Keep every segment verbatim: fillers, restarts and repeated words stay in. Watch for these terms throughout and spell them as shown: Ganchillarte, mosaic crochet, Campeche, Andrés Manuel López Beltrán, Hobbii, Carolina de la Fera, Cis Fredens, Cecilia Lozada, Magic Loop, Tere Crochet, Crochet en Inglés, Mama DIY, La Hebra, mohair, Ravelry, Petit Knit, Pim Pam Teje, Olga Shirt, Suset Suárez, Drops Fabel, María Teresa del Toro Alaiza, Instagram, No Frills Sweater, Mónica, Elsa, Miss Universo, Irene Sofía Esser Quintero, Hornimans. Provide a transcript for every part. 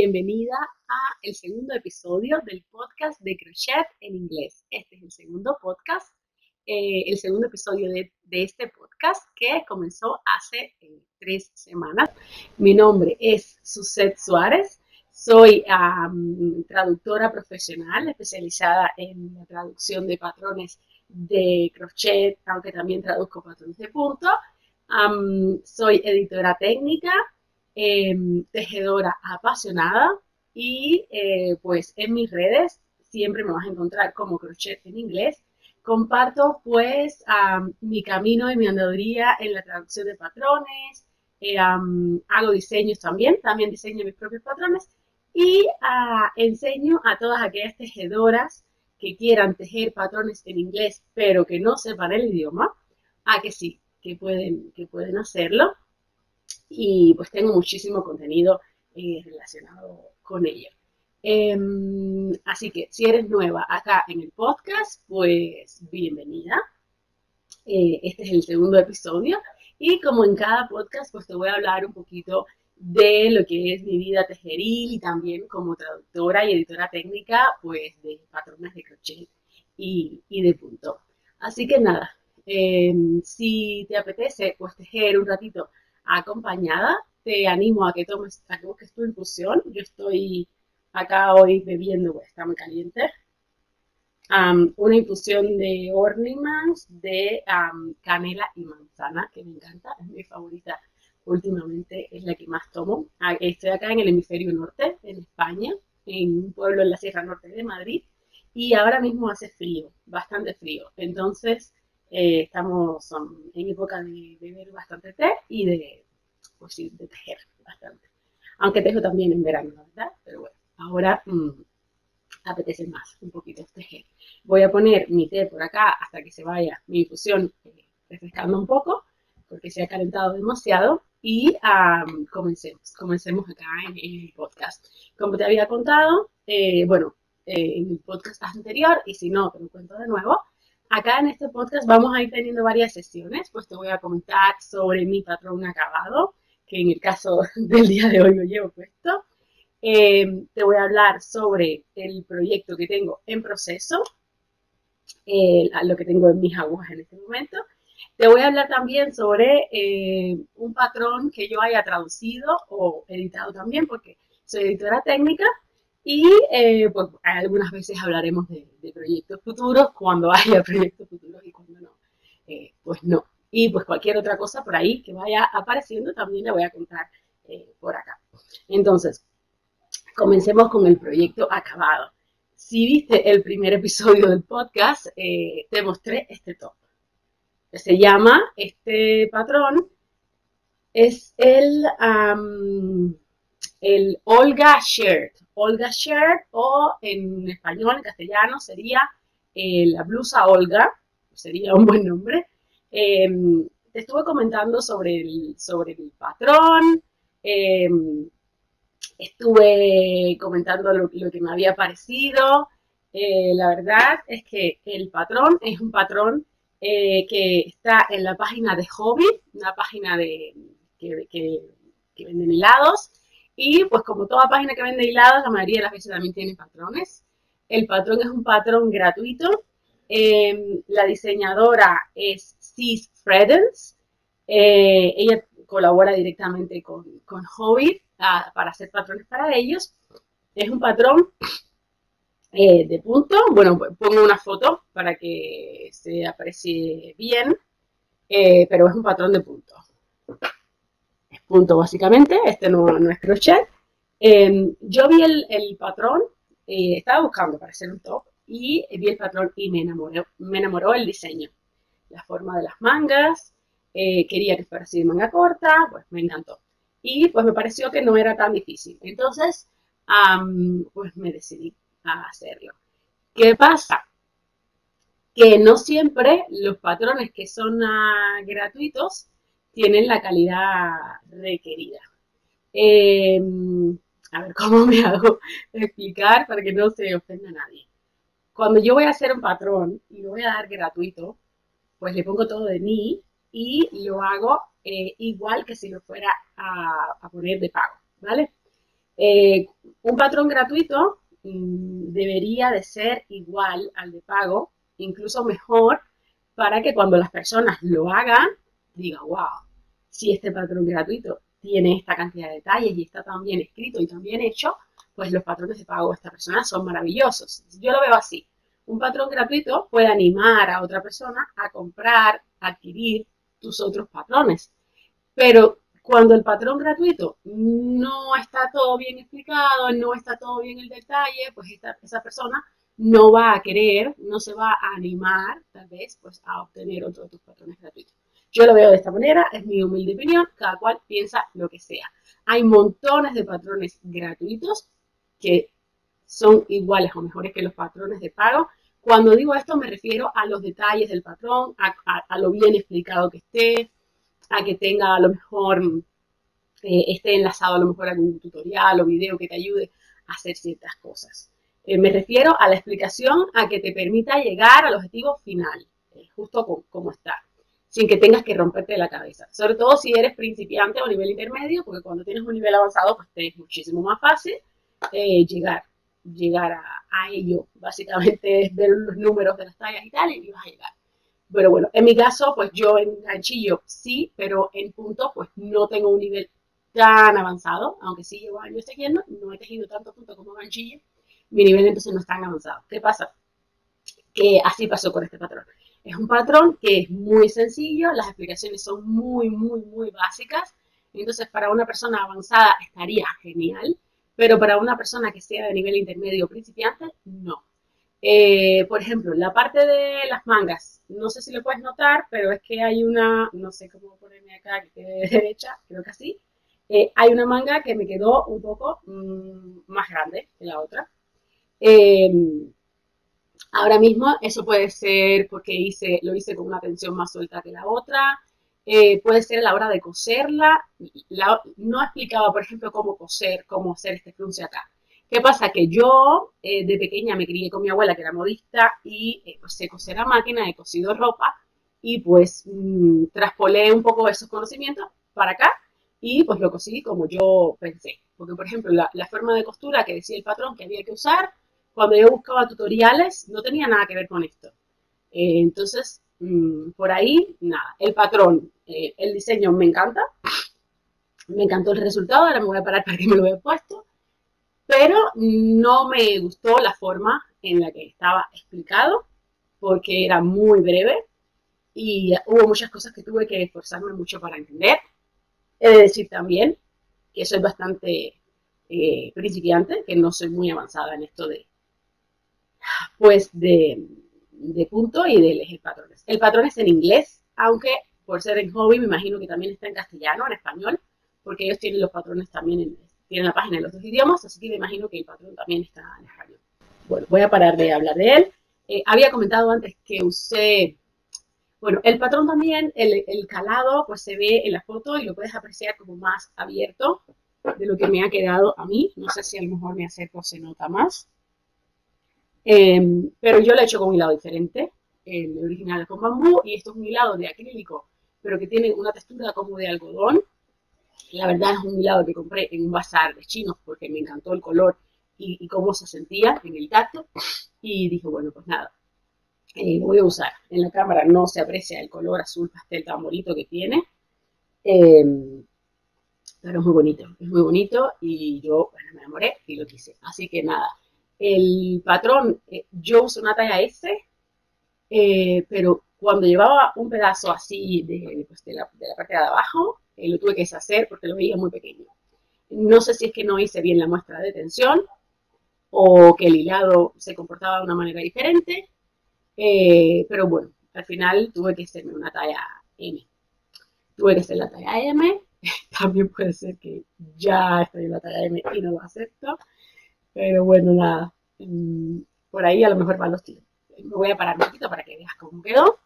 Bienvenida a el segundo episodio del podcast de Crochet en Inglés. Este es el segundo podcast, eh, el segundo episodio de, de este podcast que comenzó hace eh, tres semanas. Mi nombre es Suset Suárez, soy um, traductora profesional especializada en la traducción de patrones de crochet, aunque también traduzco patrones de punto. Um, soy editora técnica. Eh, tejedora apasionada y eh, pues en mis redes siempre me vas a encontrar como Crochet en Inglés. Comparto pues um, mi camino y mi andaduría en la traducción de patrones, eh, um, hago diseños también, también diseño mis propios patrones y uh, enseño a todas aquellas tejedoras que quieran tejer patrones en inglés pero que no sepan el idioma, a que sí, que pueden, que pueden hacerlo. Y pues tengo muchísimo contenido eh, relacionado con ello. Eh, así que si eres nueva acá en el podcast, pues bienvenida. Eh, este es el segundo episodio y como en cada podcast, pues te voy a hablar un poquito de lo que es mi vida tejeril y también como traductora y editora técnica, pues de patrones de crochet y, y de punto. Así que nada, eh, si te apetece, pues tejer un ratito acompañada, te animo a que tomes, a que busques tu infusión. Yo estoy acá hoy bebiendo, pues está muy caliente, um, una infusión de Hornimans de um, canela y manzana, que me encanta, es mi favorita últimamente, es la que más tomo. Estoy acá en el hemisferio norte, en España, en un pueblo en la Sierra Norte de Madrid, y ahora mismo hace frío, bastante frío, entonces... Eh, estamos um, en época de beber bastante té y de, pues sí, de tejer bastante. Aunque tejo también en verano, ¿verdad? Pero bueno, ahora mmm, apetece más un poquito tejer. Voy a poner mi té por acá hasta que se vaya mi infusión eh, refrescando un poco, porque se ha calentado demasiado. Y um, comencemos, comencemos acá en, en el podcast. Como te había contado, eh, bueno, eh, en el podcast anterior, y si no, te lo cuento de nuevo. Acá en este podcast vamos a ir teniendo varias sesiones, pues te voy a comentar sobre mi patrón acabado, que en el caso del día de hoy lo llevo puesto. Eh, te voy a hablar sobre el proyecto que tengo en proceso, eh, lo que tengo en mis agujas en este momento. Te voy a hablar también sobre eh, un patrón que yo haya traducido o editado también, porque soy editora técnica. Y eh, pues algunas veces hablaremos de, de proyectos futuros, cuando haya proyectos futuros y cuando no, eh, pues no. Y pues cualquier otra cosa por ahí que vaya apareciendo también la voy a contar eh, por acá. Entonces, comencemos con el proyecto acabado. Si viste el primer episodio del podcast, eh, te mostré este top. Se llama, este patrón, es el, um, el Olga Shirt. Olga Shirt, o en español, en castellano, sería eh, la blusa Olga, sería un buen nombre. Eh, te estuve comentando sobre el, sobre el patrón, eh, estuve comentando lo, lo que me había parecido. Eh, la verdad es que el patrón es un patrón eh, que está en la página de Hobbii, una página de, que, que, que venden helados. Y pues como toda página que vende hilados, la mayoría de las veces también tiene patrones. El patrón es un patrón gratuito. Eh, la diseñadora es Cis Fredens. Eh, ella colabora directamente con, con Hobbii a, para hacer patrones para ellos. Es un patrón eh, de punto. Bueno, pongo una foto para que se aprecie bien. Eh, pero es un patrón de punto. Punto básicamente, este no, no es crochet. Eh, yo vi el, el patrón, eh, estaba buscando para hacer un top y vi el patrón y me enamoró, me enamoró el diseño. La forma de las mangas, eh, quería que fuera así de manga corta, pues me encantó. Y pues me pareció que no era tan difícil, entonces um, pues me decidí a hacerlo. ¿Qué pasa? Que no siempre los patrones que son uh, gratuitos tienen la calidad requerida. Eh, a ver, ¿cómo me hago explicar para que no se ofenda a nadie? Cuando yo voy a hacer un patrón y lo voy a dar gratuito, pues le pongo todo de mí y lo hago eh, igual que si lo fuera a, a poner de pago, ¿vale? Eh, un patrón gratuito mm, debería de ser igual al de pago, incluso mejor, para que cuando las personas lo hagan, digan, wow, si este patrón gratuito tiene esta cantidad de detalles y está tan bien escrito y tan bien hecho, pues los patrones de pago de esta persona son maravillosos. Yo lo veo así. Un patrón gratuito puede animar a otra persona a comprar, a adquirir tus otros patrones. Pero cuando el patrón gratuito no está todo bien explicado, no está todo bien el detalle, pues esta, esa persona no va a querer, no se va a animar, tal vez, pues a obtener otro de tus patrones gratuitos. Yo lo veo de esta manera, es mi humilde opinión, cada cual piensa lo que sea. Hay montones de patrones gratuitos que son iguales o mejores que los patrones de pago. Cuando digo esto me refiero a los detalles del patrón, a, a, a lo bien explicado que esté, a que tenga a lo mejor, eh, esté enlazado a lo mejor a algún tutorial o video que te ayude a hacer ciertas cosas. Eh, me refiero a la explicación, a que te permita llegar al objetivo final, eh, justo con, como está, sin que tengas que romperte la cabeza. Sobre todo si eres principiante o nivel intermedio, porque cuando tienes un nivel avanzado, pues te es muchísimo más fácil eh, llegar. llegar a, a ello, básicamente es ver los números de las tallas y tal, y vas a llegar. Pero bueno, en mi caso, pues yo en ganchillo sí, pero en punto, pues no tengo un nivel tan avanzado, aunque sí llevo años tejiendo, no he tejido tanto punto como ganchillo, mi nivel entonces no es tan avanzado. ¿Qué pasa? Que así pasó con este patrón. Es un patrón que es muy sencillo, las explicaciones son muy, muy, muy básicas, entonces para una persona avanzada estaría genial, pero para una persona que sea de nivel intermedio o principiante, no. Eh, por ejemplo, la parte de las mangas, no sé si lo puedes notar, pero es que hay una, no sé cómo ponerme acá, que quede de derecha, creo que así. Eh, hay una manga que me quedó un poco mmm, más grande que la otra. Eh, ahora mismo eso puede ser porque hice, lo hice con una tensión más suelta que la otra. Eh, puede ser a la hora de coserla, la, no explicaba, por ejemplo, cómo coser, cómo hacer este frunce acá. ¿Qué pasa? Que yo eh, de pequeña me crié con mi abuela, que era modista, y eh, pues, sé coser a máquina, he cosido ropa, y pues mmm, traspolé un poco esos conocimientos para acá, y pues lo cosí como yo pensé. Porque, por ejemplo, la, la forma de costura que decía el patrón que había que usar, cuando yo buscaba tutoriales, no tenía nada que ver con esto. Eh, entonces... por ahí, nada, el patrón, eh, el diseño me encanta, me encantó el resultado, ahora me voy a parar para que me lo haya puesto, pero no me gustó la forma en la que estaba explicado, porque era muy breve y hubo muchas cosas que tuve que esforzarme mucho para entender. He de decir también que soy bastante eh, principiante, que no soy muy avanzada en esto de, pues, de... de punto y de elegir patrones. El patrón es en inglés, aunque por ser en Hobbii me imagino que también está en castellano, en español, porque ellos tienen los patrones también, en, tienen la página en los dos idiomas, así que me imagino que el patrón también está en español. Bueno, voy a parar de hablar de él. Eh, había comentado antes que usé, bueno, el patrón también, el, el calado, pues se ve en la foto y lo puedes apreciar como más abierto de lo que me ha quedado a mí. No sé si a lo mejor me acerco se nota más. Eh, pero yo lo he hecho con un hilado diferente, el original con bambú, y esto es un hilado de acrílico, pero que tiene una textura como de algodón. La verdad es un hilado que compré en un bazar de chinos porque me encantó el color y, y cómo se sentía en el tacto. Y dije, bueno, pues nada, eh, lo voy a usar. En la cámara no se aprecia el color azul pastel tan bonito que tiene, eh, pero es muy bonito, es muy bonito y yo bueno, me enamoré y lo quise. Así que nada. El patrón, eh, yo uso una talla S, eh, pero cuando llevaba un pedazo así de, pues de, la, de la parte de abajo, eh, lo tuve que deshacer porque lo veía muy pequeño. No sé si es que no hice bien la muestra de tensión o que el hilado se comportaba de una manera diferente, eh, pero bueno, al final tuve que hacerme una talla M. Tuve que hacer la talla M, también puede ser que ya estoy en la talla M y no lo acepto. Pero bueno, nada, por ahí a lo mejor van los tiros. Me voy a parar un poquito para que veas cómo quedó.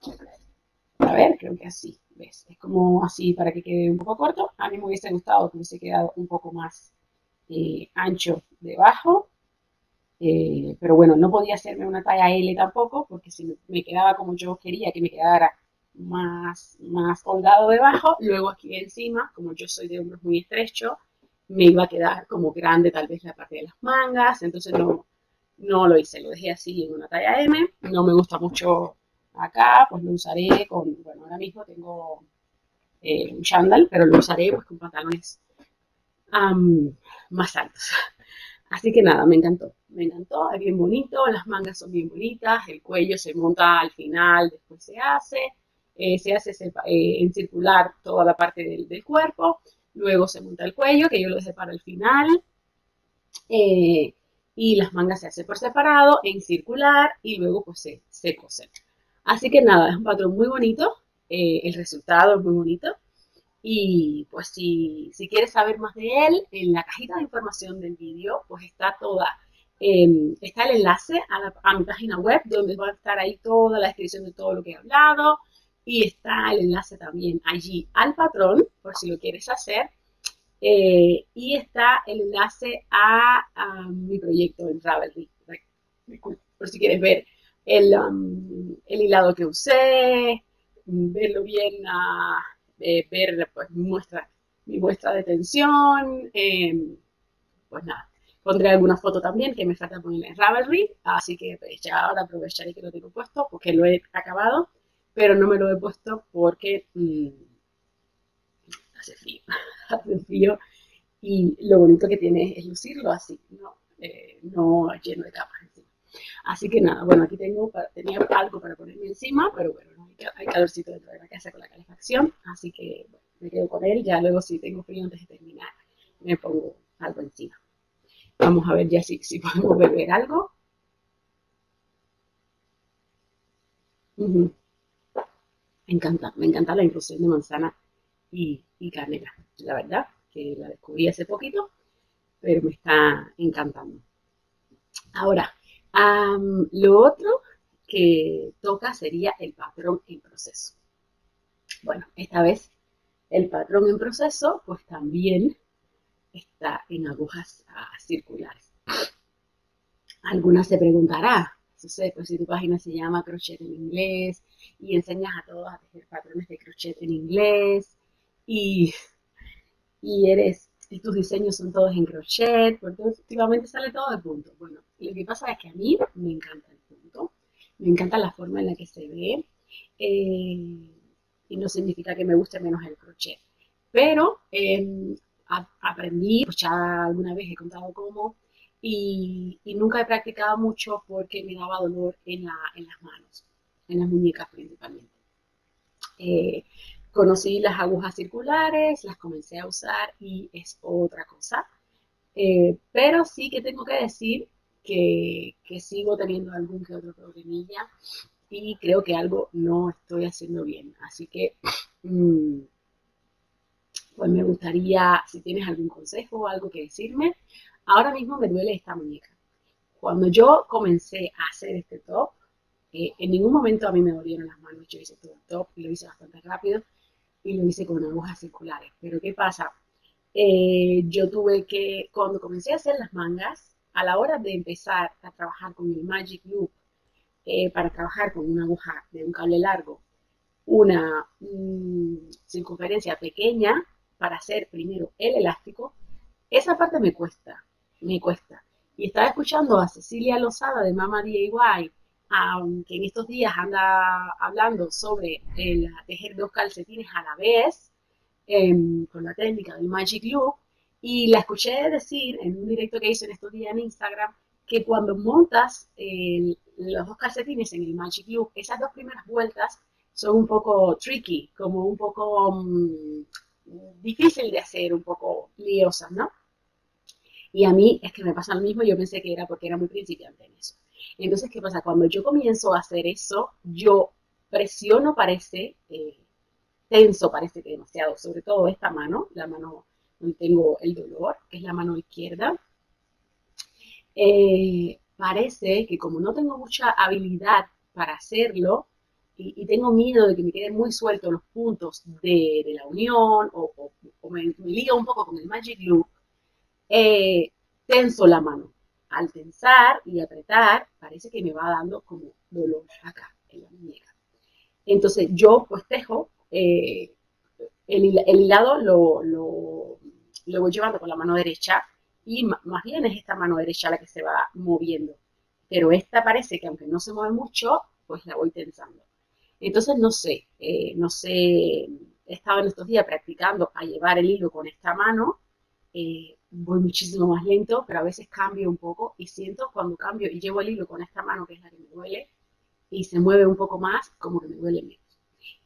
A ver, creo que así, ¿ves? Es como así para que quede un poco corto. A mí me hubiese gustado que hubiese quedado un poco más eh, ancho debajo. Eh, pero bueno, no podía hacerme una talla L tampoco, porque si me quedaba como yo quería que me quedara más, más holgado debajo, luego aquí encima, como yo soy de hombros muy estrechos, me iba a quedar como grande tal vez la parte de las mangas, entonces no, no lo hice, lo dejé así en una talla M, no me gusta mucho acá, pues lo usaré con, bueno, ahora mismo tengo eh, un chándal, pero lo usaré pues con pantalones um, más altos. Así que nada, me encantó, me encantó, es bien bonito, las mangas son bien bonitas, el cuello se monta al final, después se hace, eh, se hace se, eh, en circular toda la parte del, del cuerpo, luego se monta el cuello, que yo lo dejé para el final, eh, y las mangas se hacen por separado, en circular, y luego pues se, se cosen. Así que nada, es un patrón muy bonito, eh, el resultado es muy bonito. Y pues si, si quieres saber más de él, en la cajita de información del vídeo, pues está toda, eh, está el enlace a, la, a mi página web, donde va a estar ahí toda la descripción de todo lo que he hablado. Y está el enlace también allí al patrón, por si lo quieres hacer. Eh, y está el enlace a, a mi proyecto en Ravelry, por si quieres ver el, um, el hilado que usé, verlo bien a... Uh, Eh, ver pues, mi, muestra, mi muestra de tensión, eh, pues nada, pondré alguna foto también que me falta poner en Ravelry, así que pues, ya ahora aprovecharé que lo tengo puesto porque lo he acabado, pero no me lo he puesto porque mmm, hace frío, hace frío y lo bonito que tiene es lucirlo así, no, eh, no lleno de capas encima. Así que nada, bueno, aquí tengo, tenía algo para ponerme encima, pero bueno, hay calorcito dentro de la casa con la calefacción, así que bueno, me quedo con él, ya luego si tengo frío antes de terminar, me pongo algo encima. Vamos a ver ya si, si podemos beber algo. Uh-huh. Me encanta, me encanta la infusión de manzana y, y canela, la verdad, que la descubrí hace poquito, pero me está encantando. Ahora, um, lo otro que toca sería el patrón en proceso. Bueno, esta vez el patrón en proceso pues también está en agujas uh, circulares. Algunas se preguntarán, Suset, pues si tu página se llama Crochet en Inglés y enseñas a todos a tejer patrones de crochet en inglés y, y eres, y tus diseños son todos en crochet, porque últimamente sale todo de punto. Bueno, lo que pasa es que a mí me encanta el punto. Me encanta la forma en la que se ve, eh, y no significa que me guste menos el crochet. Pero eh, a, aprendí, pues ya alguna vez he contado cómo, y, y nunca he practicado mucho porque me daba dolor en, la, en las manos, en las muñecas principalmente. Eh, conocí las agujas circulares, las comencé a usar y es otra cosa. Eh, pero sí que tengo que decir Que, que sigo teniendo algún que otro problemilla y creo que algo no estoy haciendo bien. Así que, mmm, pues me gustaría, si tienes algún consejo o algo que decirme, ahora mismo me duele esta muñeca. Cuando yo comencé a hacer este top, eh, en ningún momento a mí me dolieron las manos. Yo hice todo el top y lo hice bastante rápido y lo hice con agujas circulares. Pero ¿qué pasa? Eh, yo tuve que, cuando comencé a hacer las mangas, a la hora de empezar a trabajar con el Magic Loop, eh, para trabajar con una aguja de un cable largo, una mmm, circunferencia pequeña para hacer primero el elástico, esa parte me cuesta, me cuesta. Y estaba escuchando a Cecilia Lozada de Mama D I Y, um, que en estos días anda hablando sobre el tejer dos calcetines a la vez, eh, con la técnica del Magic Loop, y la escuché decir en un directo que hice en estos días en Instagram que cuando montas eh, los dos calcetines en el Magic Loop, esas dos primeras vueltas son un poco tricky, como un poco um, difícil de hacer, un poco liosas, ¿no? Y a mí es que me pasa lo mismo, yo pensé que era porque era muy principiante en eso. Entonces, ¿qué pasa? Cuando yo comienzo a hacer eso, yo presiono, parece, eh, tenso parece que demasiado, sobre todo esta mano, la mano... tengo el dolor, que es la mano izquierda. Eh, parece que como no tengo mucha habilidad para hacerlo y, y tengo miedo de que me queden muy sueltos los puntos de, de la unión o, o, o me, me lío un poco con el Magic Loop, eh, tenso la mano. Al tensar y apretar, parece que me va dando como dolor acá en la muñeca. Entonces yo pues tejo, eh, el, el hilado lo... lo lo voy llevando con la mano derecha y más bien es esta mano derecha la que se va moviendo. Pero esta parece que aunque no se mueve mucho, pues la voy tensando. Entonces no sé, eh, no sé, he estado en estos días practicando a llevar el hilo con esta mano, eh, voy muchísimo más lento, pero a veces cambio un poco y siento cuando cambio y llevo el hilo con esta mano, que es la que me duele, y se mueve un poco más, como que me duele menos.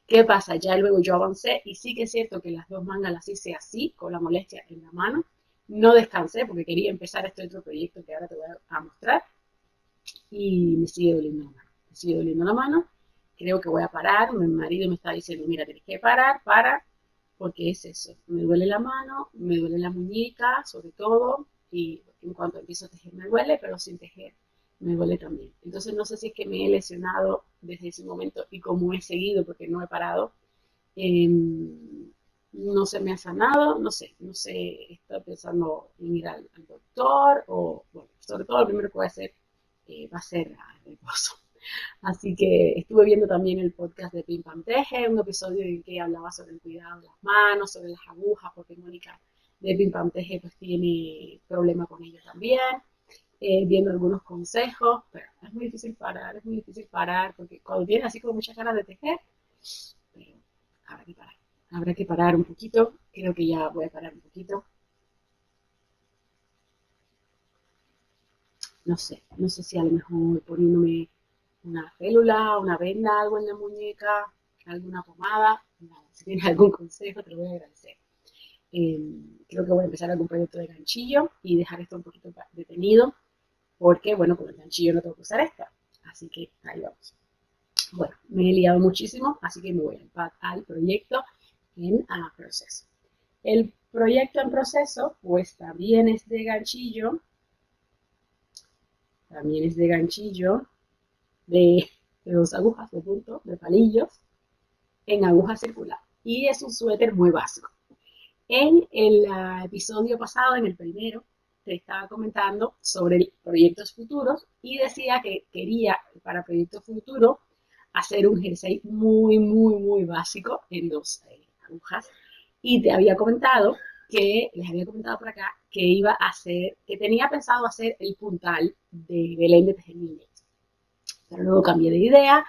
¿Qué pasa? Ya luego yo avancé y sí que es cierto que las dos mangas las hice así, con la molestia en la mano. No descansé porque quería empezar este otro proyecto que ahora te voy a mostrar. Y me sigue doliendo la mano, me sigue doliendo la mano, creo que voy a parar, mi marido me está diciendo, mira, tienes que parar, para, porque es eso, me duele la mano, me duele la muñeca, sobre todo, y en cuanto empiezo a tejer me duele, pero sin tejer me duele también. Entonces no sé si es que me he lesionado desde ese momento y como he seguido, porque no he parado, eh, no se me ha sanado, no sé, no sé, estoy pensando en ir al, al doctor, o bueno, sobre todo lo primero que voy a hacer, Eh, va a ser a reposo. Así que estuve viendo también el podcast de Pim Pam Teje, un episodio en que hablaba sobre el cuidado de las manos, sobre las agujas, porque Mónica de Pim Pam Teje pues tiene problema con ello también, eh, viendo algunos consejos, pero es muy difícil parar, es muy difícil parar, porque cuando viene así con muchas ganas de tejer, pero habrá que parar, habrá que parar un poquito, creo que ya voy a parar un poquito. No sé, no sé si a lo mejor poniéndome una félula, una venda, algo en la muñeca, alguna pomada, nada, si tienes algún consejo te lo voy a agradecer. Eh, creo que voy a empezar algún proyecto de ganchillo y dejar esto un poquito detenido, porque bueno, con el ganchillo no tengo que usar esta, así que ahí vamos. Bueno, me he liado muchísimo, así que me voy al, al proyecto en a proceso. El proyecto en proceso, pues también es de ganchillo, También es de ganchillo, de, de dos agujas de punto, de palillos, en aguja circular. Y es un suéter muy básico. En el uh, episodio pasado, en el primero, te estaba comentando sobre proyectos futuros y decía que quería, para proyectos futuros, hacer un jersey muy, muy, muy básico en dos eh, agujas. Y te había comentado que, les había comentado por acá, que iba a hacer, que tenía pensado hacer el puntal de Belén de Tejer. Pero luego cambié de idea,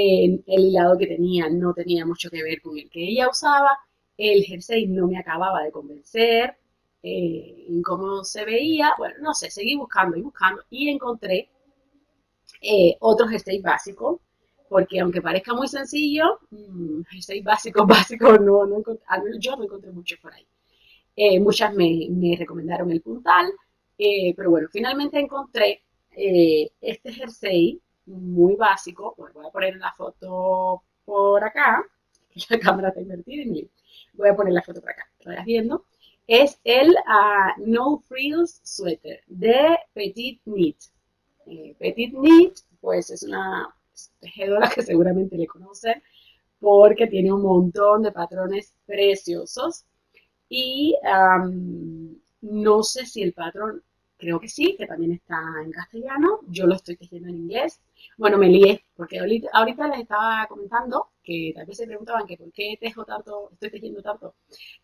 eh, el hilado que tenía no tenía mucho que ver con el que ella usaba, el jersey no me acababa de convencer, eh, cómo se veía, bueno, no sé, seguí buscando y buscando y encontré eh, otro jersey básico, porque aunque parezca muy sencillo, mmm, jersey básico, básico, no, no encontré, al menos yo no encontré mucho por ahí. Eh, muchas me, me recomendaron el puntal, eh, pero bueno, finalmente encontré eh, este jersey muy básico. Bueno, voy a poner la foto por acá, la cámara está invertida en mí. Voy a poner la foto por acá, lo estás viendo. Es el uh, No Frills Sweater de Petit Knit. Eh, Petit Knit, pues es una tejedora que seguramente le conocen porque tiene un montón de patrones preciosos. Y um, no sé si el patrón, creo que sí, que también está en castellano. Yo lo estoy tejiendo en inglés. Bueno, me lié, porque ahorita, ahorita les estaba comentando que tal vez se preguntaban que por qué tejo tanto, estoy tejiendo tanto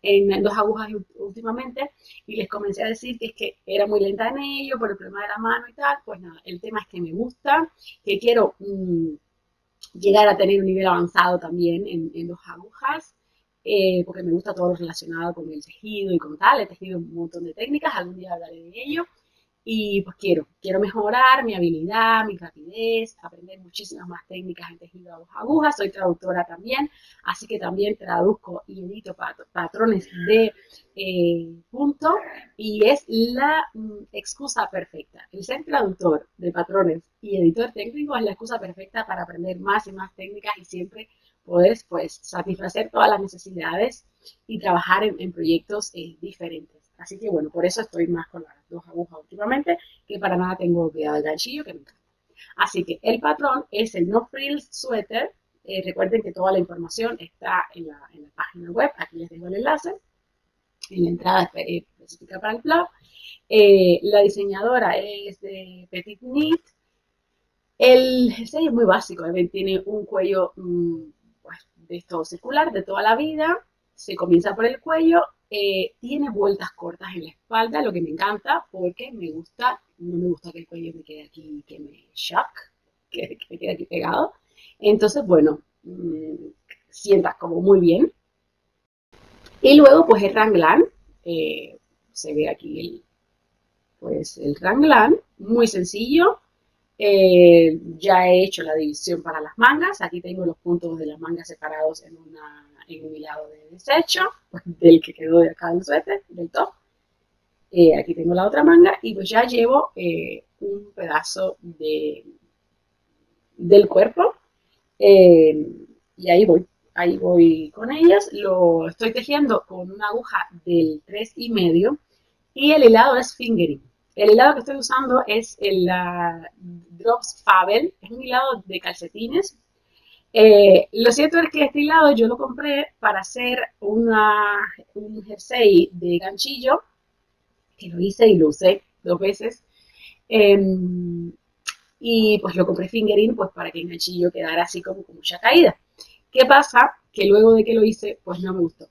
en dos agujas últimamente. Y les comencé a decir que es que era muy lenta en ello, por el problema de la mano y tal. Pues nada, el tema es que me gusta, que quiero mmm, llegar a tener un nivel avanzado también en, en dos agujas. Eh, porque me gusta todo lo relacionado con el tejido y con tal, he tejido un montón de técnicas, algún día hablaré de ello, y pues quiero, quiero mejorar mi habilidad, mi rapidez, aprender muchísimas más técnicas en tejido a dos agujas, soy traductora también, así que también traduzco y edito pat patrones de eh, punto, y es la mm, excusa perfecta, el ser traductor de patrones y editor técnico es la excusa perfecta para aprender más y más técnicas y siempre puedes pues satisfacer todas las necesidades y trabajar en, en proyectos eh, diferentes. Así que bueno, por eso estoy más con las dos agujas últimamente, que para nada tengo cuidado del ganchillo, que me encanta. Así que el patrón es el No Frills Sweater. Eh, recuerden que toda la información está en la, en la página web, aquí les dejo el enlace, en la entrada específica para el blog. Eh, la diseñadora es de Petit Knit. El jersey es muy básico, ¿eh? Tiene un cuello... Mmm, de esto circular de toda la vida, se comienza por el cuello Eh, tiene vueltas cortas en la espalda, lo que me encanta porque me gusta, no me gusta que el cuello me quede aquí, que me shock, que, que me quede aquí pegado. Entonces, bueno, mmm, sientas como muy bien. Y luego, pues el ranglán, eh, se ve aquí el, pues, el ranglán, muy sencillo. Eh, ya he hecho la división para las mangas. Aquí tengo los puntos de las mangas separados en, una, en un hilado de desecho, del que quedó de acá del suéter, del top. Eh, aquí tengo la otra manga y pues ya llevo eh, un pedazo de, del cuerpo. Eh, y ahí voy, ahí voy con ellas. Lo estoy tejiendo con una aguja del tres y medio y el hilado es fingering. El hilado que estoy usando es el uh, Drops Fabel, es un hilado de calcetines. Eh, lo cierto es que este hilado yo lo compré para hacer una, un jersey de ganchillo, que lo hice y lo usé dos veces. Eh, y pues lo compré fingering pues para que el ganchillo quedara así como con mucha caída. ¿Qué pasa? Que luego de que lo hice, pues no me gustó.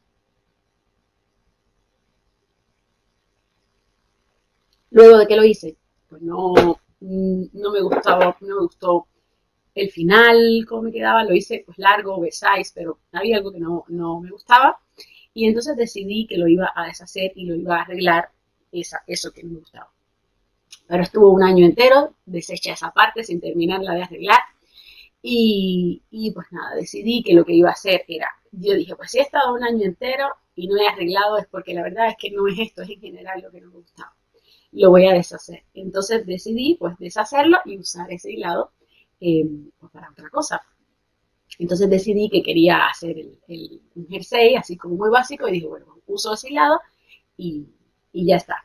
Luego de que lo hice, pues no, no me gustaba, no me gustó el final, cómo me quedaba, lo hice pues largo, oversize, pero había algo que no, no me gustaba. Y entonces decidí que lo iba a deshacer y lo iba a arreglar esa, eso que no me gustaba. Pero estuvo un año entero, deshecha esa parte sin terminarla de arreglar. Y, y pues nada, decidí que lo que iba a hacer era, yo dije, pues si he estado un año entero y no he arreglado es porque la verdad es que no es esto, es en general lo que no me gustaba. Lo voy a deshacer. Entonces decidí pues deshacerlo y usar ese hilado eh, para otra cosa. Entonces decidí que quería hacer el, el, un jersey así como muy básico y dije, bueno, uso ese hilado y, y ya está.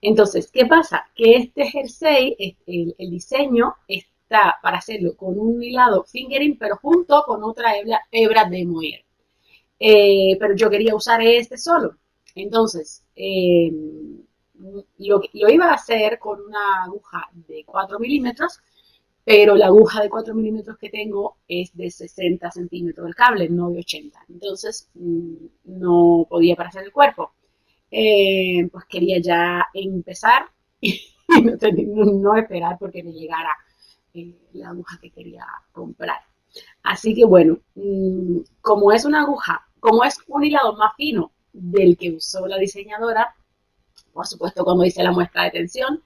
Entonces, ¿qué pasa? Que este jersey, el, el diseño está para hacerlo con un hilado fingering, pero junto con otra hebra, hebra de mohair. Eh, pero yo quería usar este solo. Entonces, eh, Lo, lo iba a hacer con una aguja de cuatro milímetros, pero la aguja de cuatro milímetros que tengo es de sesenta centímetros del cable, no de ochenta. Entonces, no podía para hacer el cuerpo. Eh, pues quería ya empezar y no, no esperar porque me llegara eh, la aguja que quería comprar. Así que, bueno, como es una aguja, como es un hilado más fino del que usó la diseñadora, por supuesto, cuando hice la muestra de tensión,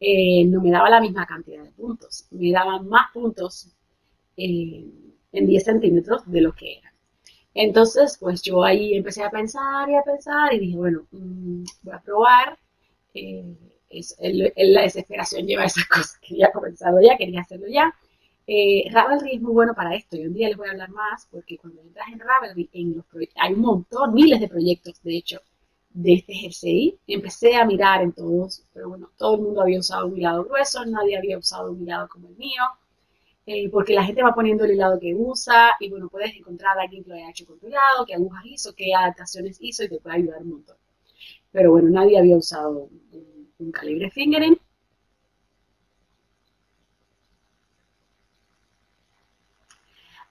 eh, no me daba la misma cantidad de puntos. Me daban más puntos eh, en diez centímetros de lo que eran. Entonces, pues yo ahí empecé a pensar y a pensar y dije, bueno, mmm, voy a probar. Eh, es, el, el, la desesperación lleva a esas cosas. Quería comenzarlo ya, quería hacerlo ya. Eh, Ravelry es muy bueno para esto y un día les voy a hablar más porque cuando entras en Ravelry en los hay un montón, miles de proyectos, de hecho, de este jersey. Empecé a mirar en todos, pero bueno, todo el mundo había usado un hilado grueso, nadie había usado un hilado como el mío, eh, porque la gente va poniendo el hilado que usa, y bueno, puedes encontrar a alguien que lo haya hecho con tu hilado, qué agujas hizo, qué adaptaciones hizo, y te puede ayudar un montón. Pero bueno, nadie había usado un, un calibre fingering.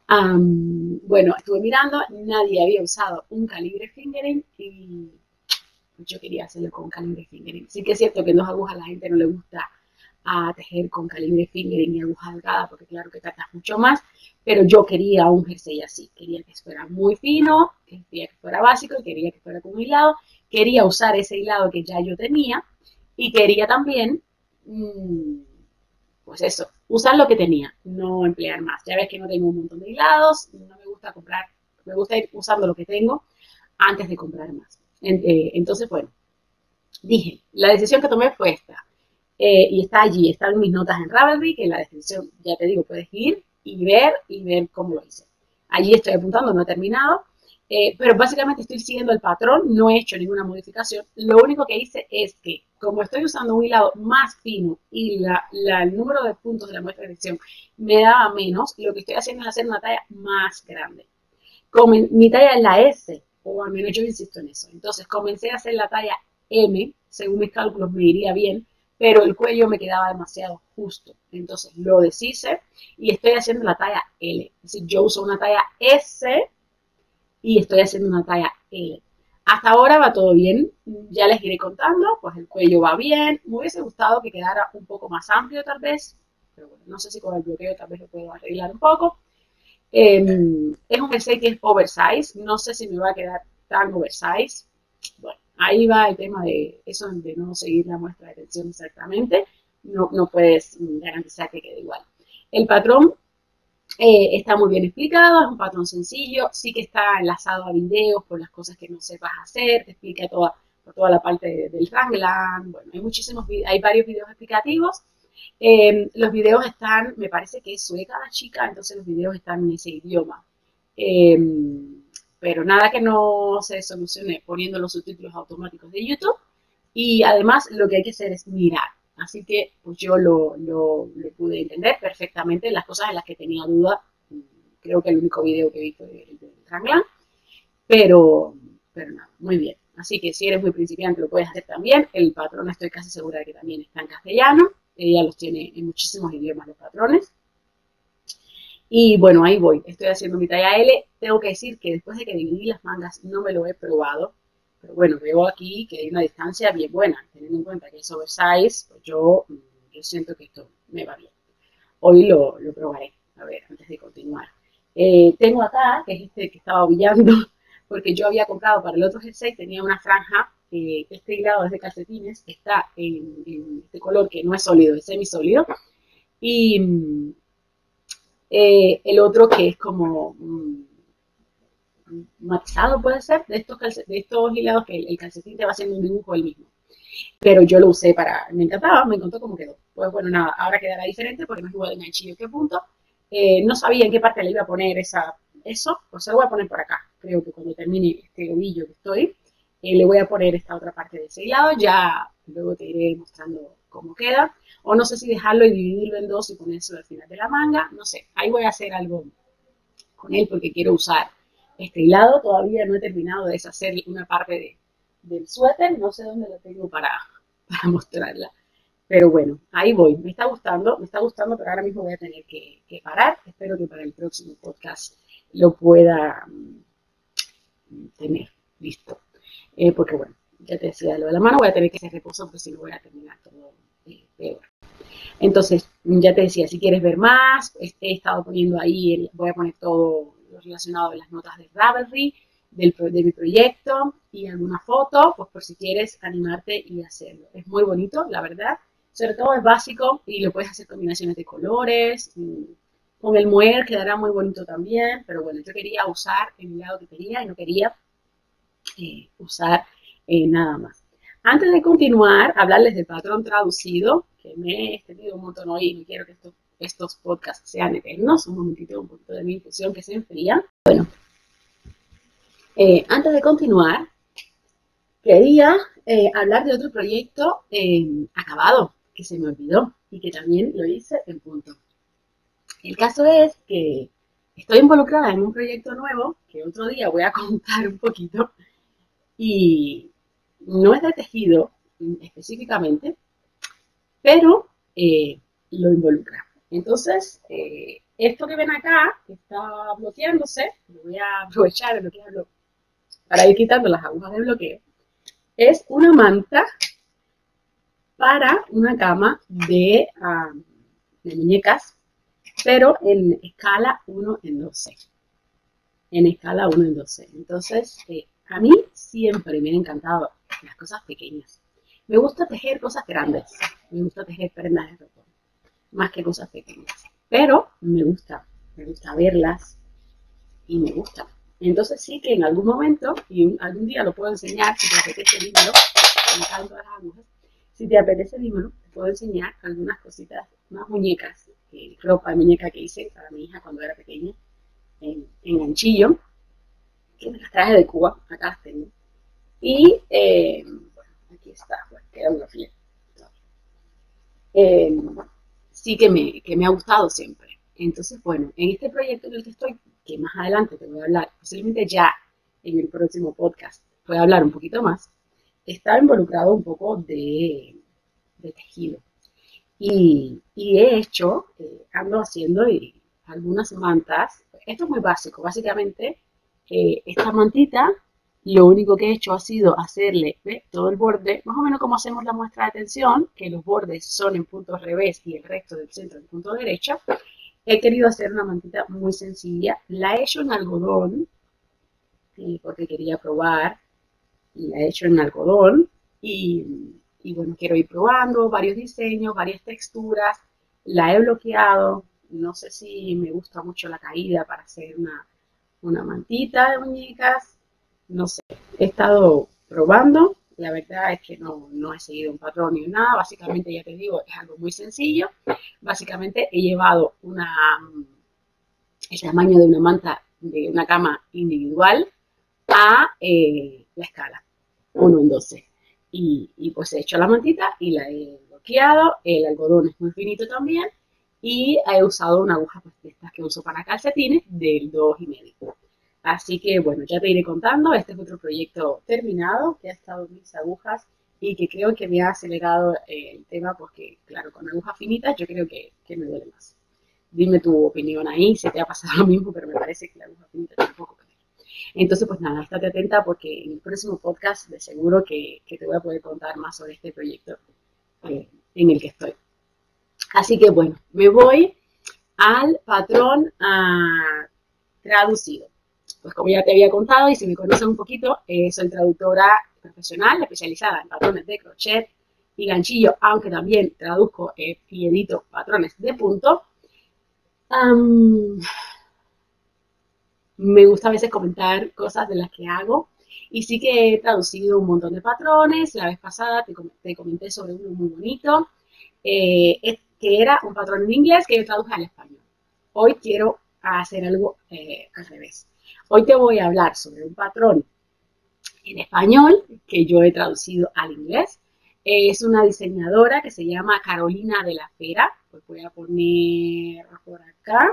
Um, bueno, estuve mirando, nadie había usado un calibre fingering, y yo quería hacerlo con calibre fingering. Sí que es cierto que en dos agujas la gente no le gusta a tejer con calibre fingering y aguja delgada, porque claro que tratas mucho más, pero yo quería un jersey así. Quería que fuera muy fino, quería que fuera básico, quería que fuera con hilado, quería usar ese hilado que ya yo tenía y quería también, pues eso, usar lo que tenía, no emplear más. Ya ves que no tengo un montón de hilados, no me gusta comprar, me gusta ir usando lo que tengo antes de comprar más. Entonces, bueno, dije, la decisión que tomé fue esta, eh, y está allí, están mis notas en Ravelry, que en la descripción, ya te digo, puedes ir y ver, y ver cómo lo hice. Allí estoy apuntando, no he terminado, eh, pero básicamente estoy siguiendo el patrón, no he hecho ninguna modificación, lo único que hice es que, como estoy usando un hilado más fino, y la, la, el número de puntos de la muestra de tensión me daba menos, lo que estoy haciendo es hacer una talla más grande. Como en, mi talla es la S, o al menos yo insisto en eso. Entonces comencé a hacer la talla M, según mis cálculos me iría bien, pero el cuello me quedaba demasiado justo. Entonces lo deshice y estoy haciendo la talla L. Es decir, yo uso una talla S y estoy haciendo una talla L. Hasta ahora va todo bien, ya les iré contando, pues el cuello va bien. Me hubiese gustado que quedara un poco más amplio tal vez, pero bueno, no sé si con el bloqueo tal vez lo puedo arreglar un poco. Eh, es un jersey que es oversize, no sé si me va a quedar tan oversize. Bueno, ahí va el tema de eso de no seguir la muestra de tensión exactamente. No, no puedes garantizar que quede igual. El patrón eh, está muy bien explicado, es un patrón sencillo, sí que está enlazado a videos por las cosas que no sepas hacer, te explica toda, toda la parte de, del raglan. Bueno, hay muchísimos, hay varios videos explicativos. Eh, los videos están, me parece que es sueca la chica, entonces los videos están en ese idioma. Eh, pero nada que no se solucione poniendo los subtítulos automáticos de YouTube. Y además lo que hay que hacer es mirar. Así que pues yo lo, lo, lo pude entender perfectamente, las cosas en las que tenía duda. Creo que el único video que vi fue el de Ranglan. Pero, pero nada, muy bien. Así que si eres muy principiante lo puedes hacer también. El patrón estoy casi segura de que también está en castellano. Ella los tiene en muchísimos idiomas los patrones. Y bueno, ahí voy. Estoy haciendo mi talla L. Tengo que decir que después de que dividí las mangas no me lo he probado. Pero bueno, veo aquí que hay una distancia bien buena. Teniendo en cuenta que es oversize, pues yo, yo siento que esto me va bien. Hoy lo, lo probaré. A ver, antes de continuar. Eh, tengo acá, que es este que estaba obviando, porque yo había comprado para el otro jersey, tenía una franja. Eh, este hilado es de calcetines, está en, en este color que no es sólido, es semisólido. Y eh, el otro que es como... Mm, matizado puede ser, de estos, de estos hilados que el, el calcetín te va haciendo un dibujo el mismo. Pero yo lo usé para, me encantaba, me encantó cómo quedó. Pues bueno, nada, ahora quedará diferente porque no es igual de ganchillo que punto. Eh, no sabía en qué parte le iba a poner esa, eso, pues se lo voy a poner por acá. Creo que cuando termine este ovillo que estoy, eh, le voy a poner esta otra parte de ese hilado. Ya luego te iré mostrando cómo queda. O no sé si dejarlo y dividirlo en dos y ponerlo al final de la manga, no sé. Ahí voy a hacer algo con él porque quiero usar este hilado. Todavía no he terminado de deshacer una parte de, del suéter, no sé dónde lo tengo para, para mostrarla. Pero bueno, ahí voy. Me está gustando, me está gustando, pero ahora mismo voy a tener que, que parar. Espero que para el próximo podcast lo pueda tener listo. Eh, porque bueno, ya te decía lo de la mano, voy a tener que hacer reposo porque si no voy a terminar todo eh, peor. Entonces, ya te decía, si quieres ver más, he estado poniendo ahí, el, voy a poner todo relacionado a las notas de Ravelry, del, de mi proyecto y alguna foto, pues por si quieres animarte y hacerlo. Es muy bonito, la verdad. Sobre todo es básico y lo puedes hacer combinaciones de colores. Con el mohair quedará muy bonito también, pero bueno, yo quería usar el lado que tenía y no quería eh, usar eh, nada más. Antes de continuar, hablarles del patrón traducido, que me he extendido un montón hoy y no quiero que esto... estos podcasts sean eternos. Un momentito, un poquito de mi infusión que se enfría. Bueno, eh, antes de continuar, quería eh, hablar de otro proyecto eh, acabado, que se me olvidó y que también lo hice en punto. El caso es que estoy involucrada en un proyecto nuevo, que otro día voy a contar un poquito, y no es de tejido específicamente, pero eh, lo involucra. Entonces, eh, esto que ven acá, que está bloqueándose, lo voy a aprovechar de bloquearlo para ir quitando las agujas de bloqueo, es una manta para una cama de, um, de muñecas, pero en escala uno en doce. En escala uno en doce. Entonces, eh, a mí siempre me han encantado las cosas pequeñas. Me gusta tejer cosas grandes. Me gusta tejer prendas de ropa, más que cosas pequeñas, pero me gusta, me gusta verlas y me gusta. Entonces sí que en algún momento, y un, algún día lo puedo enseñar, si te apetece dímelo, me caen todas las agujas, si te apetece dímelo, te puedo enseñar algunas cositas, unas muñecas, eh, ropa de muñeca que hice para mi hija cuando era pequeña, en, en ganchillo, que me las traje de Cuba, acá las tengo, y eh, bueno, aquí está, bueno, queda una fiel. Eh, sí que me, que me ha gustado siempre. Entonces, bueno, en este proyecto en el que estoy, que más adelante te voy a hablar, posiblemente ya en el próximo podcast voy a hablar un poquito más, estaba involucrado un poco de, de tejido. Y, y de hecho, eh, ando haciendo eh, algunas mantas. Esto es muy básico. Básicamente, eh, esta mantita Lo único que he hecho ha sido hacerle, ¿ve?, todo el borde, más o menos como hacemos la muestra de tensión, que los bordes son en punto revés y el resto del centro en punto derecha. He querido hacer una mantita muy sencilla. La he hecho en algodón, ¿sí?, porque quería probar. Y la he hecho en algodón. Y, y bueno, quiero ir probando varios diseños, varias texturas. La he bloqueado. No sé si me gusta mucho la caída para hacer una, una mantita de muñecas. No sé, he estado probando, la verdad es que no, no he seguido un patrón ni nada, básicamente ya te digo, es algo muy sencillo. Básicamente he llevado una, el tamaño de una manta, de una cama individual a eh, la escala, uno en doce. Y, y pues he hecho la mantita y la he bloqueado, el algodón es muy finito también y he usado una aguja pues, de estas que uso para calcetines del dos y medio. Así que, bueno, ya te iré contando. Este es otro proyecto terminado que ha estado en mis agujas y que creo que me ha acelerado el tema porque, claro, con agujas finitas yo creo que, que me duele más. Dime tu opinión ahí, si te ha pasado lo mismo, pero me parece que la aguja finita tampoco duele. Entonces, pues nada, estate atenta porque en el próximo podcast de seguro que, que te voy a poder contar más sobre este proyecto eh, en el que estoy. Así que, bueno, me voy al patrón a, traducido. Pues como ya te había contado y si me conocen un poquito, eh, soy traductora profesional especializada en patrones de crochet y ganchillo, aunque también traduzco eh, y edito patrones de punto. Um, me gusta a veces comentar cosas de las que hago y sí que he traducido un montón de patrones. La vez pasada te, com te comenté sobre uno muy bonito, eh, que era un patrón en inglés que yo traduje al español. Hoy quiero hacer algo eh, al revés. Hoy te voy a hablar sobre un patrón en español que yo he traducido al inglés. Es una diseñadora que se llama Carolina de la Fera. Pues voy a poner por acá,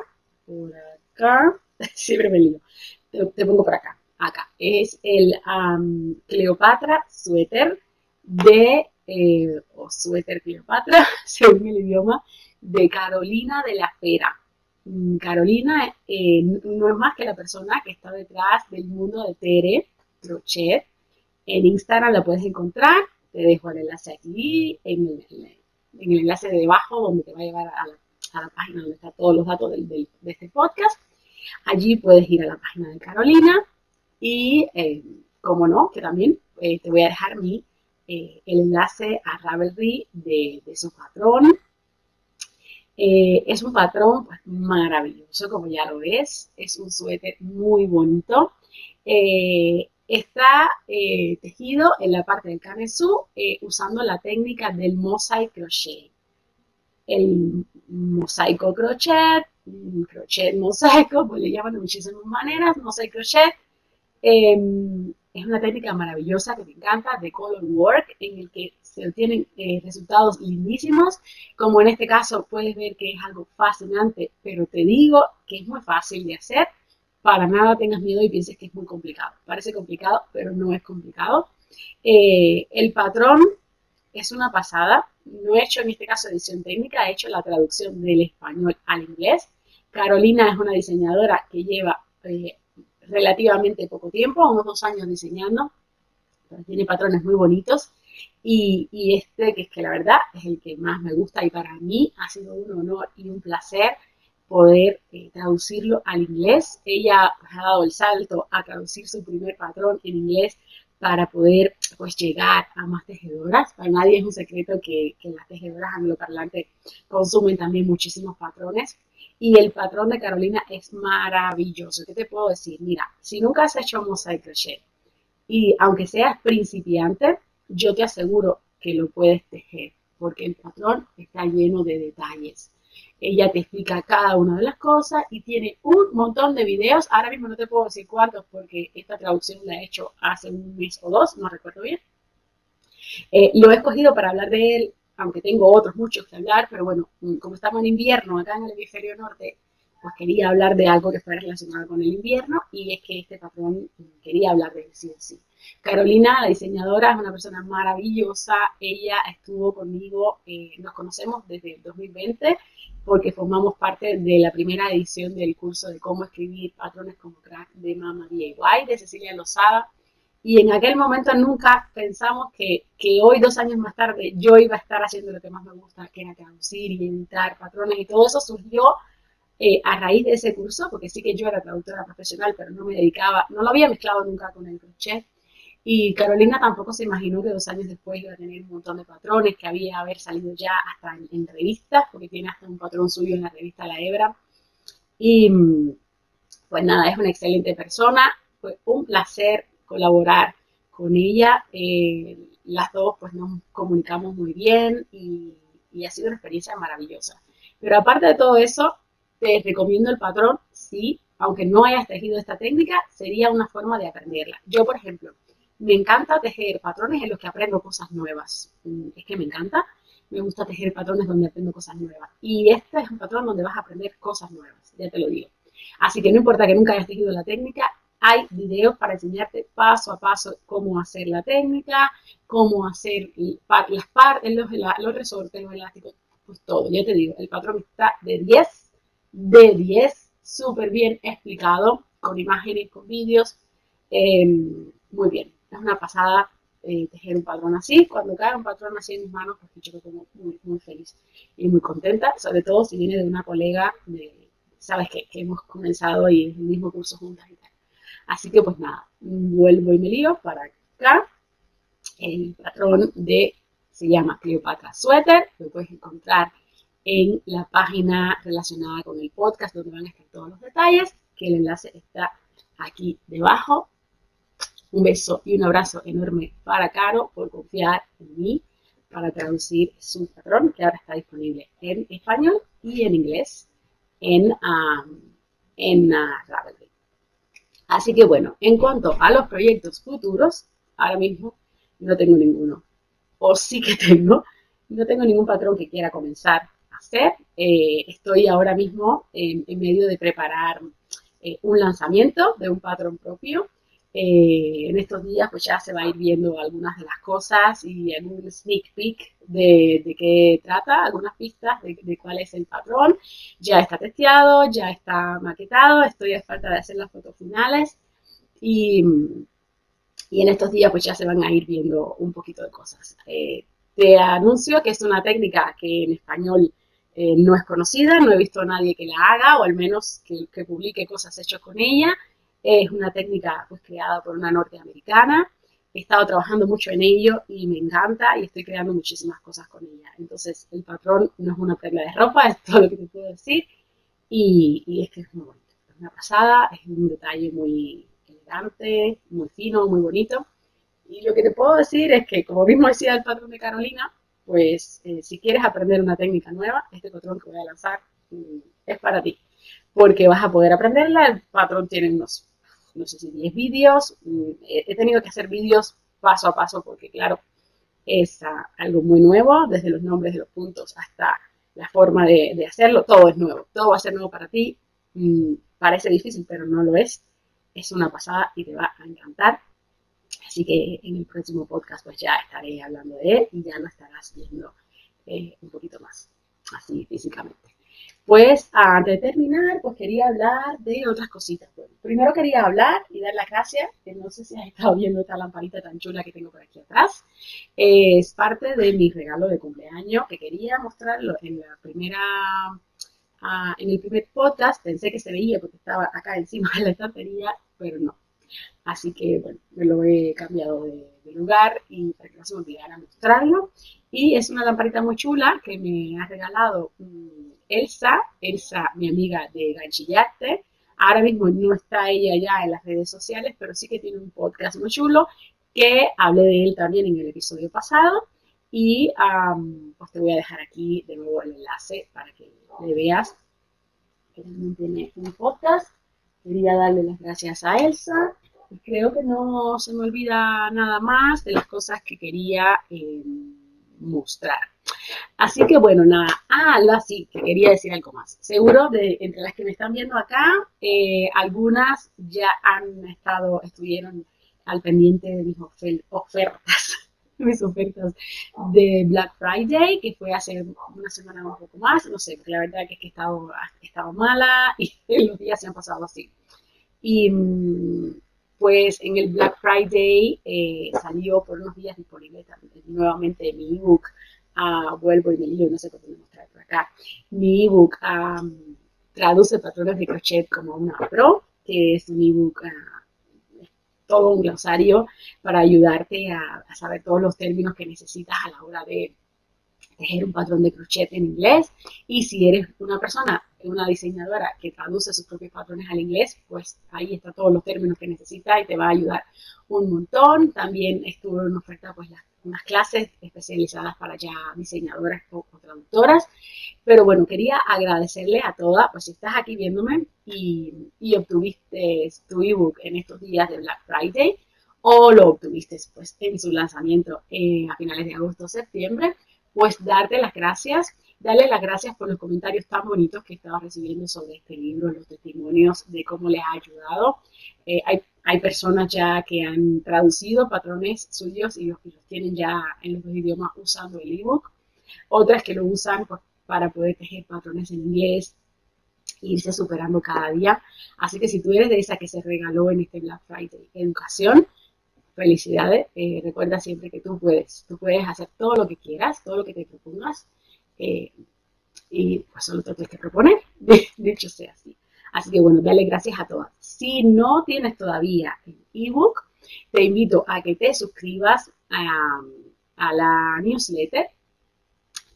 por acá, siempre me lío. Te, te pongo por acá, acá. Es el um, Cleopatra Sweater de, eh, o Suéter Cleopatra, según el idioma, de Carolina de la Fera. Carolina eh, no es más que la persona que está detrás del mundo de Tere Crochet. En Instagram la puedes encontrar. Te dejo el enlace aquí, en el, en el enlace de debajo, donde te va a llevar a la, a la página donde están todos los datos del, del, de este podcast. Allí puedes ir a la página de Carolina. Y, eh, como no, que también eh, te voy a dejar mi, eh, el enlace a Ravelry de, de su patrón. Eh, es un patrón pues, maravilloso, como ya lo ves. Es un suéter muy bonito. Eh, está eh, tejido en la parte del canesú eh, usando la técnica del mosaic crochet. El mosaico crochet, crochet mosaico, pues le llaman de muchísimas maneras, mosaic crochet. Eh, es una técnica maravillosa que me encanta, de color work, en el que se obtienen eh, resultados lindísimos, como en este caso puedes ver que es algo fascinante, pero te digo que es muy fácil de hacer, para nada tengas miedo y pienses que es muy complicado, parece complicado, pero no es complicado. Eh, el patrón es una pasada, no he hecho en este caso edición técnica, he hecho la traducción del español al inglés. Carolina es una diseñadora que lleva eh, relativamente poco tiempo, unos dos años diseñando, pero tiene patrones muy bonitos. Y, y este, que es que la verdad es el que más me gusta y para mí ha sido un honor y un placer poder eh, traducirlo al inglés. Ella ha dado el salto a traducir su primer patrón en inglés para poder pues, llegar a más tejedoras. Para nadie es un secreto que, que las tejedoras angloparlantes consumen también muchísimos patrones. Y el patrón de Carolina es maravilloso. ¿Qué te puedo decir? Mira, si nunca has hecho mosaic crochet y aunque seas principiante, yo te aseguro que lo puedes tejer, porque el patrón está lleno de detalles. Ella te explica cada una de las cosas y tiene un montón de videos. Ahora mismo no te puedo decir cuántos porque esta traducción la he hecho hace un mes o dos, no recuerdo bien. Eh, lo he escogido para hablar de él, aunque tengo otros muchos que hablar, pero bueno, como estamos en invierno acá en el hemisferio norte, pues quería hablar de algo que fuera relacionado con el invierno y es que este patrón quería hablar de él sí o sí. Carolina, la diseñadora, es una persona maravillosa. Ella estuvo conmigo, eh, nos conocemos desde el dos mil veinte porque formamos parte de la primera edición del curso de cómo escribir patrones como crack de Mama D I Y de Cecilia Lozada. Y en aquel momento nunca pensamos que, que hoy, dos años más tarde, yo iba a estar haciendo lo que más me gusta, que era traducir y editar patrones, y todo eso surgió eh, a raíz de ese curso, porque sí que yo era traductora profesional, pero no me dedicaba, no lo había mezclado nunca con el crochet. Y Carolina tampoco se imaginó que dos años después iba a tener un montón de patrones, que había haber salido ya hasta en, en revistas, porque tiene hasta un patrón suyo en la revista La Hebra. Y pues nada, es una excelente persona, fue un placer colaborar con ella, eh, las dos pues nos comunicamos muy bien y, y ha sido una experiencia maravillosa. Pero aparte de todo eso, te recomiendo el patrón, sí, aunque no hayas tejido esta técnica, sería una forma de aprenderla. Yo, por ejemplo, me encanta tejer patrones en los que aprendo cosas nuevas, es que me encanta, me gusta tejer patrones donde aprendo cosas nuevas. Y este es un patrón donde vas a aprender cosas nuevas, ya te lo digo. Así que no importa que nunca hayas tejido la técnica, hay videos para enseñarte paso a paso cómo hacer la técnica, cómo hacer las partes, los, los resortes, los elásticos, pues todo. Ya te digo, el patrón está de diez, de diez, súper bien explicado, con imágenes, con vídeos, eh, muy bien. Es una pasada eh, tejer un patrón así. Cuando cae un patrón así en mis manos, pues yo me pongo muy, muy feliz y muy contenta, sobre todo si viene de una colega, de, sabes que, que hemos comenzado y es el mismo curso juntas y tal. Así que pues nada, vuelvo y me lío para acá. El patrón de, se llama Cleopatra Sweater, lo puedes encontrar en la página relacionada con el podcast donde van a estar todos los detalles, que el enlace está aquí debajo. Un beso y un abrazo enorme para Caro por confiar en mí para traducir su patrón, que ahora está disponible en español y en inglés en, um, en uh, Ravelry. Así que bueno, en cuanto a los proyectos futuros, ahora mismo no tengo ninguno, o sí que tengo, no tengo ningún patrón que quiera comenzar a hacer. Eh, estoy ahora mismo en, en medio de preparar eh, un lanzamiento de un patrón propio. Eh, en estos días pues ya se va a ir viendo algunas de las cosas y algún sneak peek de, de qué trata, algunas pistas de, de cuál es el patrón. Ya está testeado, ya está maquetado, estoy a falta de hacer las fotos finales y, y en estos días pues ya se van a ir viendo un poquito de cosas. Eh, te anuncio que es una técnica que en español eh, no es conocida, no he visto a nadie que la haga o al menos que, que publique cosas hechas con ella. Es una técnica pues, creada por una norteamericana. He estado trabajando mucho en ello y me encanta y estoy creando muchísimas cosas con ella. Entonces, el patrón no es una prenda de ropa, es todo lo que te puedo decir. Y, y es que es muy bonito. Es una pasada, es un detalle muy elegante, muy fino, muy bonito. Y lo que te puedo decir es que, como mismo decía el patrón de Carolina, pues eh, si quieres aprender una técnica nueva, este patrón que voy a lanzar eh, es para ti. Porque vas a poder aprenderla. El patrón tiene unos, no sé si diez vídeos. He tenido que hacer vídeos paso a paso porque, claro, es algo muy nuevo. Desde los nombres de los puntos hasta la forma de, de hacerlo, todo es nuevo. Todo va a ser nuevo para ti. Parece difícil, pero no lo es. Es una pasada y te va a encantar. Así que en el próximo podcast pues ya estaré hablando de él y ya lo estarás viendo eh, un poquito más, así físicamente. Pues antes de terminar, pues quería hablar de otras cositas. Bueno, primero quería hablar y dar las gracias, que no sé si has estado viendo esta lamparita tan chula que tengo por aquí atrás. Eh, es parte de mi regalo de cumpleaños que quería mostrarlo en la primera, uh, en el primer podcast. Pensé que se veía porque estaba acá encima de la estantería, pero no. Así que, bueno, me lo he cambiado de, de lugar y para que no se me olvidara mostrarlo. Y es una lamparita muy chula que me ha regalado um, Elsa, Elsa, mi amiga de Ganchillarte. Ahora mismo no está ella ya en las redes sociales, pero sí que tiene un podcast muy chulo que hablé de él también en el episodio pasado. Y um, pues te voy a dejar aquí de nuevo el enlace para que le veas que también tiene un podcast. Quería darle las gracias a Elsa. Creo que no se me olvida nada más de las cosas que quería eh, mostrar. Así que bueno, nada. Ah, la, sí, que quería decir algo más. Seguro, de, entre las que me están viendo acá, eh, algunas ya han estado, estuvieron al pendiente de mis ofer ofertas, mis ofertas de Black Friday, que fue hace una semana o un poco más. No sé, porque la verdad que es que he estado, he estado mala y los días se han pasado así. Y, Pues en el Black Friday eh, salió por unos días disponible también, nuevamente mi ebook. Uh, vuelvo y me lío, no sé cómo mostrar por acá. Mi ebook um, traduce patrones de crochet como una pro, que es un ebook, uh, todo un glosario para ayudarte a, a saber todos los términos que necesitas a la hora de tejer un patrón de crochet en inglés. Y si eres una persona, una diseñadora que traduce sus propios patrones al inglés, pues ahí está todos los términos que necesitas y te va a ayudar un montón. También estuvo en oferta pues las, unas clases especializadas para ya diseñadoras o, o traductoras. Pero bueno, quería agradecerle a todas, pues si estás aquí viéndome y, y obtuviste tu ebook en estos días de Black Friday o lo obtuviste pues en su lanzamiento eh, a finales de agosto o septiembre, pues darte las gracias, darle las gracias por los comentarios tan bonitos que estaba recibiendo sobre este libro, los testimonios de cómo les ha ayudado. Eh, hay, hay personas ya que han traducido patrones suyos y los, y los tienen ya en los dos idiomas usando el ebook. Otras que lo usan pues, para poder tejer patrones en inglés e irse superando cada día. Así que si tú eres de esa que se regaló en este Black Friday Educación, felicidades, eh, recuerda siempre que tú puedes, tú puedes hacer todo lo que quieras, todo lo que te propongas eh, y pues solo te tienes que proponer, de, de hecho sea así. Así que bueno, dale gracias a todas. Si no tienes todavía el ebook, te invito a que te suscribas a, a la newsletter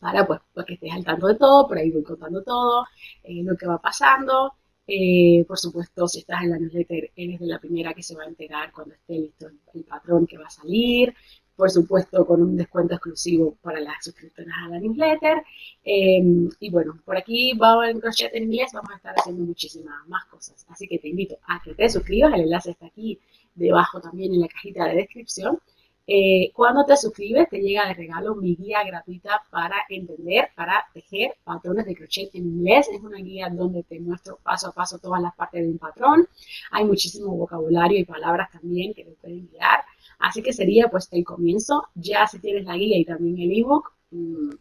para pues, pues que estés al tanto de todo, por ahí voy contando todo, eh, lo que va pasando. Eh, por supuesto, si estás en la newsletter, eres de la primera que se va a enterar cuando esté listo el, el patrón que va a salir. Por supuesto, con un descuento exclusivo para las suscriptoras a la newsletter. Eh, y bueno, por aquí va en Crochet en Inglés, vamos a estar haciendo muchísimas más cosas. Así que te invito a que te suscribas, el enlace está aquí debajo también en la cajita de descripción. Eh, cuando te suscribes, te llega de regalo mi guía gratuita para entender, para tejer patrones de crochet en inglés. Es una guía donde te muestro paso a paso todas las partes de un patrón. Hay muchísimo vocabulario y palabras también que te pueden guiar. Así que sería pues el comienzo. Ya si tienes la guía y también el ebook,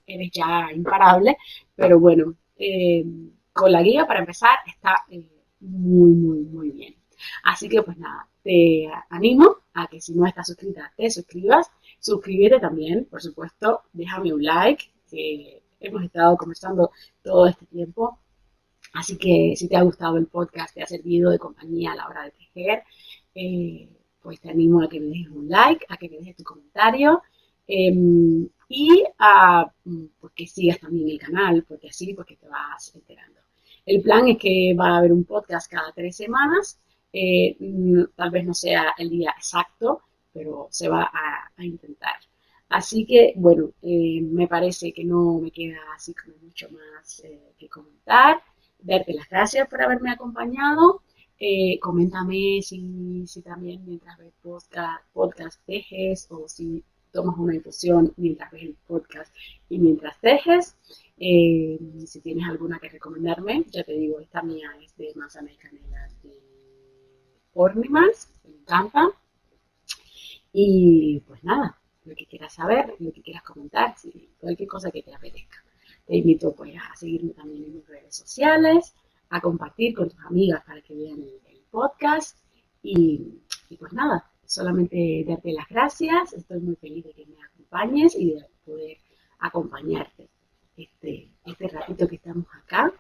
eres ya imparable. Pero bueno, eh, con la guía para empezar está eh, muy, muy, muy bien. Así que pues nada, te animo a que si no estás suscrita te suscribas, suscríbete también, por supuesto, déjame un like, que hemos estado conversando todo este tiempo, así que si te ha gustado el podcast, te ha servido de compañía a la hora de tejer, eh, pues te animo a que me dejes un like, a que me dejes tu comentario, eh, y a pues que sigas también el canal, porque así porque te vas enterando. El plan es que va a haber un podcast cada tres semanas, Eh, tal vez no sea el día exacto, pero se va a, a intentar. Así que, bueno, eh, me parece que no me queda así como mucho más eh, que comentar. Darte las gracias por haberme acompañado. Eh, coméntame si, si también mientras ves podcast, podcast tejes o si tomas una infusión mientras ves el podcast y mientras tejes. Eh, si tienes alguna que recomendarme, ya te digo, esta mía es de manzana y canela de Hornimans, me encanta. Y pues nada, lo que quieras saber, lo que quieras comentar, si, cualquier cosa que te apetezca. Te invito pues a seguirme también en mis redes sociales, a compartir con tus amigas para que vean el, el podcast. Y, y pues nada, solamente darte las gracias. Estoy muy feliz de que me acompañes y de poder acompañarte este, este ratito que estamos acá.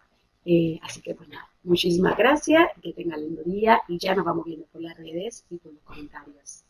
Eh, así que pues nada, muchísimas gracias, que tengan lindo día y ya nos vamos viendo por las redes y por los comentarios.